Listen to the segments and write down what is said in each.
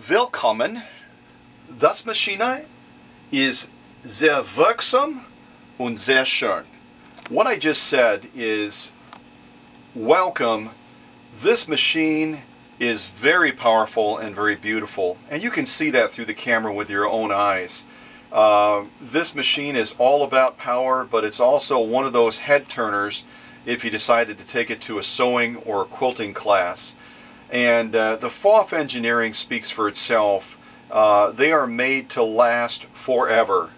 willkommen. Das Maschine is sehr wirksam und sehr schön. What I just said is, welcome, this machine is very powerful and very beautiful. And you can see that through the camera with your own eyes. This machine is all about power, but it's also one of those head turners if you decided to take it to a sewing or a quilting class. And the PFAFF engineering speaks for itself. They are made to last forever.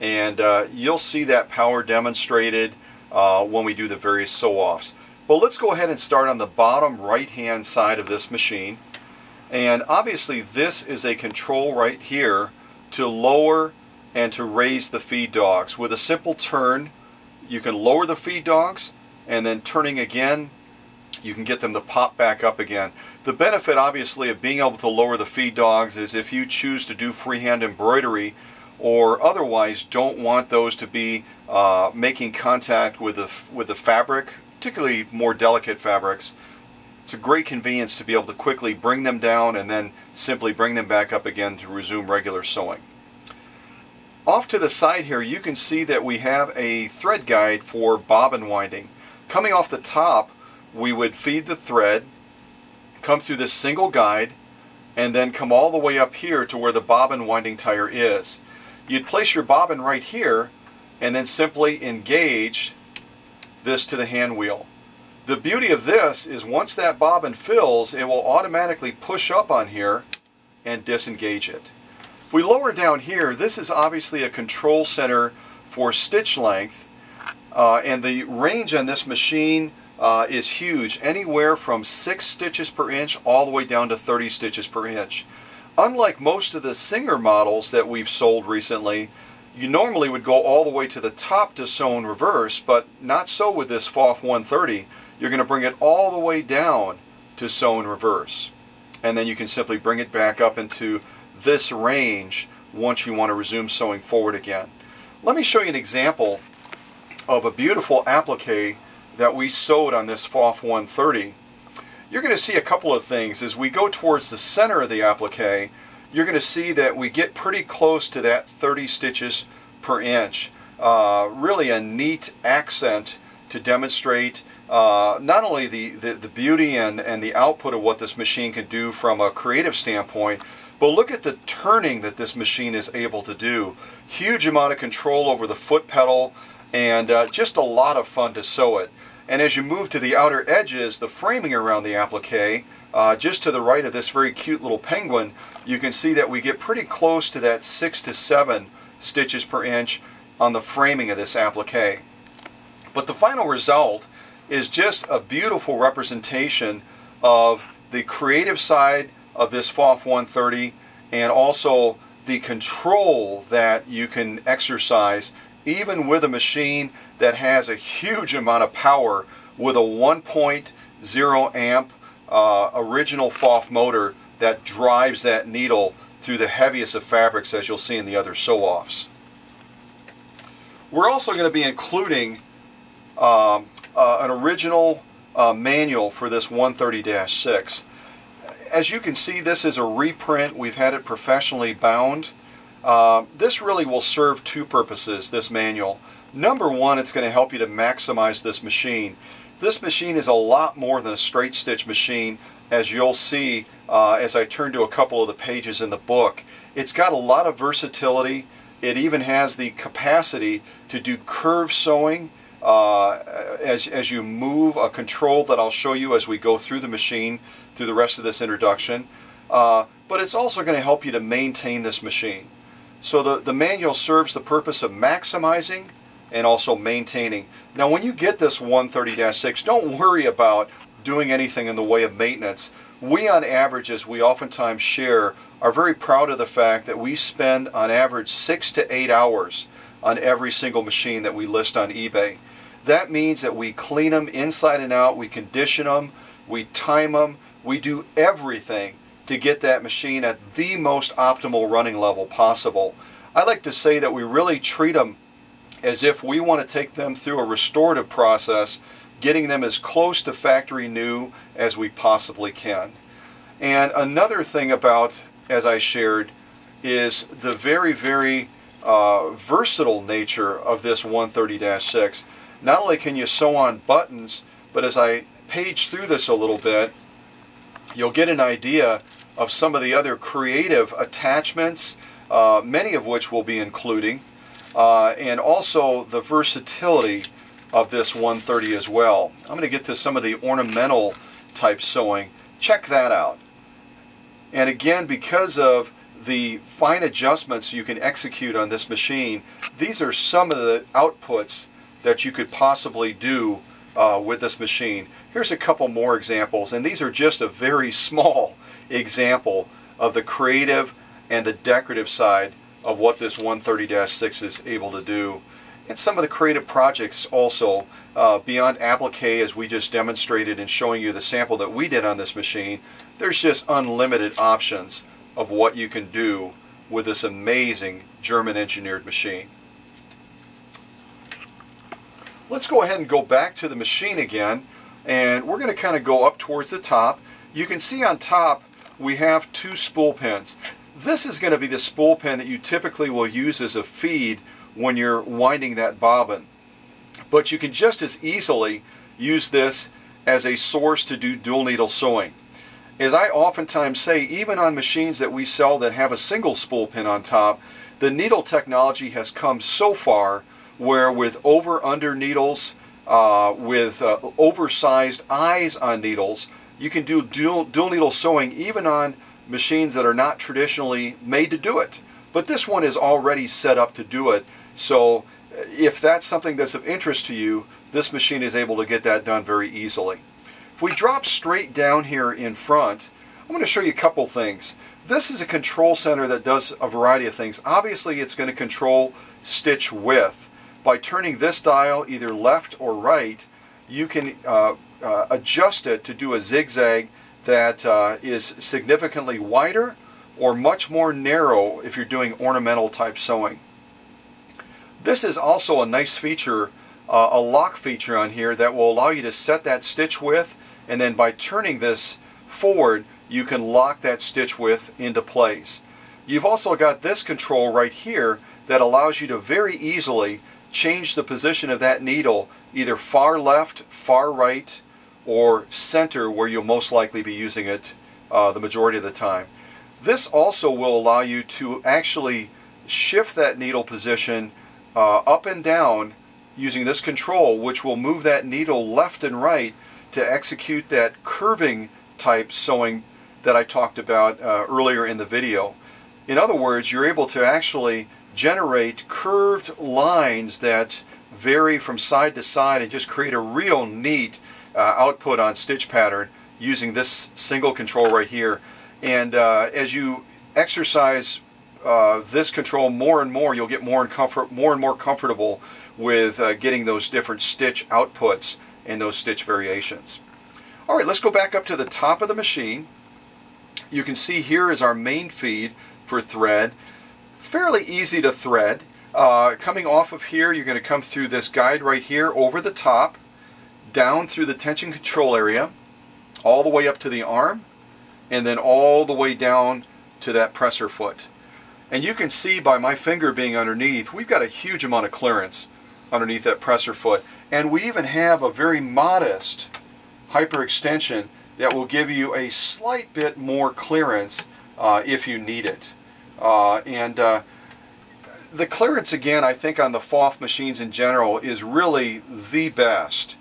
And you'll see that power demonstrated when we do the various sew-offs. Well, let's go ahead and start on the bottom right-hand side of this machine. And obviously this is a control right here to lower and to raise the feed dogs. With a simple turn, you can lower the feed dogs, and then turning again, you can get them to pop back up again. The benefit, obviously, of being able to lower the feed dogs is if you choose to do freehand embroidery or otherwise don't want those to be making contact with the fabric, particularly more delicate fabrics, it's a great convenience to be able to quickly bring them down and then simply bring them back up again to resume regular sewing. Off to the side here, you can see that we have a thread guide for bobbin winding. Coming off the top, we would feed the thread, come through this single guide, and then come all the way up here to where the bobbin winding tire is. You'd place your bobbin right here and then simply engage this to the hand wheel. The beauty of this is once that bobbin fills, it will automatically push up on here and disengage it. If we lower down here, this is obviously a control center for stitch length, and the range on this machine is huge, anywhere from 6 stitches per inch all the way down to 30 stitches per inch. Unlike most of the Singer models that we've sold recently, you normally would go all the way to the top to sew in reverse, but not so with this PFAFF 130. You're going to bring it all the way down to sew in reverse. And then you can simply bring it back up into this range once you want to resume sewing forward again. Let me show you an example of a beautiful applique that we sewed on this PFAFF 130. You're going to see a couple of things. As we go towards the center of the applique, you're going to see that we get pretty close to that 30 stitches per inch. Really a neat accent to demonstrate not only the beauty and the output of what this machine can do from a creative standpoint, but look at the turning that this machine is able to do. Huge amount of control over the foot pedal, and just a lot of fun to sew it. And as you move to the outer edges, the framing around the applique, just to the right of this very cute little penguin, you can see that we get pretty close to that 6 to 7 stitches per inch on the framing of this applique. But the final result is just a beautiful representation of the creative side of this PFAFF 130 and also the control that you can exercise even with a machine that has a huge amount of power with a 1.0 amp original PFAFF motor that drives that needle through the heaviest of fabrics, as you'll see in the other sew-offs. We're also going to be including an original manual for this 130-6. As you can see, this is a reprint. We've had it professionally bound. This really will serve two purposes, this manual. Number one, it's going to help you to maximize this machine. This machine is a lot more than a straight stitch machine, as you'll see as I turn to a couple of the pages in the book. It's got a lot of versatility. It even has the capacity to do curve sewing as you move, a control that I'll show you as we go through the machine through the rest of this introduction. But it's also going to help you to maintain this machine. So the manual serves the purpose of maximizing and also maintaining. Now when you get this 130-6, don't worry about doing anything in the way of maintenance. We on average, as we oftentimes share, are very proud of the fact that we spend on average 6 to 8 hours on every single machine that we list on eBay. That means that we clean them inside and out, we condition them, we time them, we do everything to get that machine at the most optimal running level possible. I like to say that we really treat them as if we want to take them through a restorative process, getting them as close to factory new as we possibly can. And another thing about as I shared, is the very, very versatile nature of this 130-6. Not only can you sew on buttons, but as I page through this a little bit, you'll get an idea of some of the other creative attachments, many of which we'll be including, and also the versatility of this 130 as well. I'm going to get to some of the ornamental type sewing. Check that out. And again, because of the fine adjustments you can execute on this machine, these are some of the outputs that you could possibly do with this machine. Here's a couple more examples, and these are just a very small example of the creative and the decorative side of what this 130-6 is able to do. And some of the creative projects also, beyond applique, as we just demonstrated in showing you the sample that we did on this machine, there's just unlimited options of what you can do with this amazing German-engineered machine. Let's go ahead and go back to the machine again, and we're going to kind of go up towards the top. You can see on top we have two spool pins. This is going to be the spool pin that you typically will use as a feed when you're winding that bobbin, but you can just as easily use this as a source to do dual needle sewing. As I oftentimes say, even on machines that we sell that have a single spool pin on top, the needle technology has come so far where with over-under needles, with oversized eyes on needles, you can do dual needle sewing even on machines that are not traditionally made to do it. But this one is already set up to do it, so if that's something that's of interest to you, this machine is able to get that done very easily. If we drop straight down here in front, I'm going to show you a couple things. This is a control center that does a variety of things. Obviously, it's going to control stitch width. By turning this dial either left or right, you can adjust it to do a zigzag that is significantly wider or much more narrow if you're doing ornamental type sewing. This is also a nice feature, a lock feature on here that will allow you to set that stitch width, and then by turning this forward you can lock that stitch width into place. You've also got this control right here that allows you to very easily change the position of that needle either far left, far right, or center where you'll most likely be using it the majority of the time. This also will allow you to actually shift that needle position up and down using this control, which will move that needle left and right to execute that curving type sewing that I talked about earlier in the video. In other words, you're able to actually generate curved lines that vary from side to side and just create a real neat output on stitch pattern using this single control right here. And as you exercise this control more and more, you'll get more and more comfortable with getting those different stitch outputs and those stitch variations. All right, let's go back up to the top of the machine. You can see here is our main feed for thread. Fairly easy to thread. Coming off of here, you're going to come through this guide right here over the top, down through the tension control area, all the way up to the arm, and then all the way down to that presser foot. And you can see by my finger being underneath, we've got a huge amount of clearance underneath that presser foot. And we even have a very modest hyperextension that will give you a slight bit more clearance if you need it. The clearance, again, I think on the PFAFF machines in general is really the best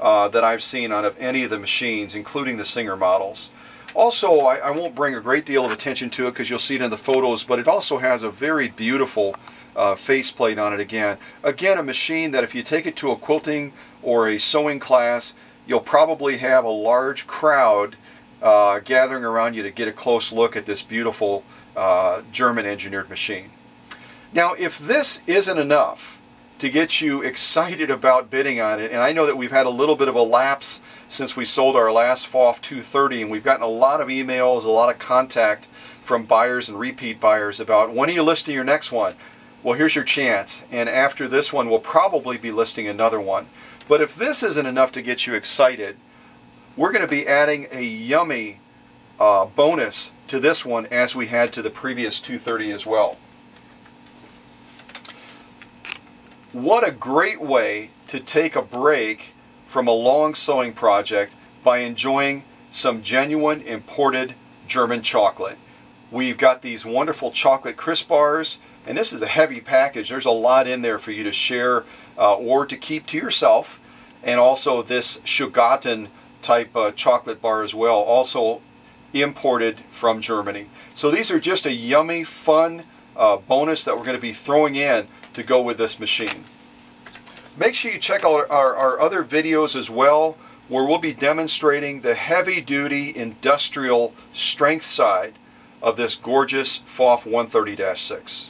that I've seen out of any of the machines, including the Singer models. Also, I won't bring a great deal of attention to it because you'll see it in the photos, but it also has a very beautiful faceplate on it again. Again, a machine that if you take it to a quilting or a sewing class, you'll probably have a large crowd gathering around you to get a close look at this beautiful German-engineered machine. Now, if this isn't enough to get you excited about bidding on it, and I know that we've had a little bit of a lapse since we sold our last PFAFF 230, and we've gotten a lot of emails, a lot of contact from buyers and repeat buyers about when are you listing your next one? Well, here's your chance, and after this one we'll probably be listing another one. But if this isn't enough to get you excited, we're going to be adding a yummy bonus to this one as we had to the previous 230 as well. What a great way to take a break from a long sewing project by enjoying some genuine imported German chocolate. We've got these wonderful chocolate crisp bars, and this is a heavy package. There's a lot in there for you to share or to keep to yourself, and also this Schokolade type chocolate bar as well, also imported from Germany. So these are just a yummy, fun bonus that we're going to be throwing in to go with this machine. Make sure you check out our other videos as well, where we'll be demonstrating the heavy-duty industrial strength side of this gorgeous PFAFF 130-6.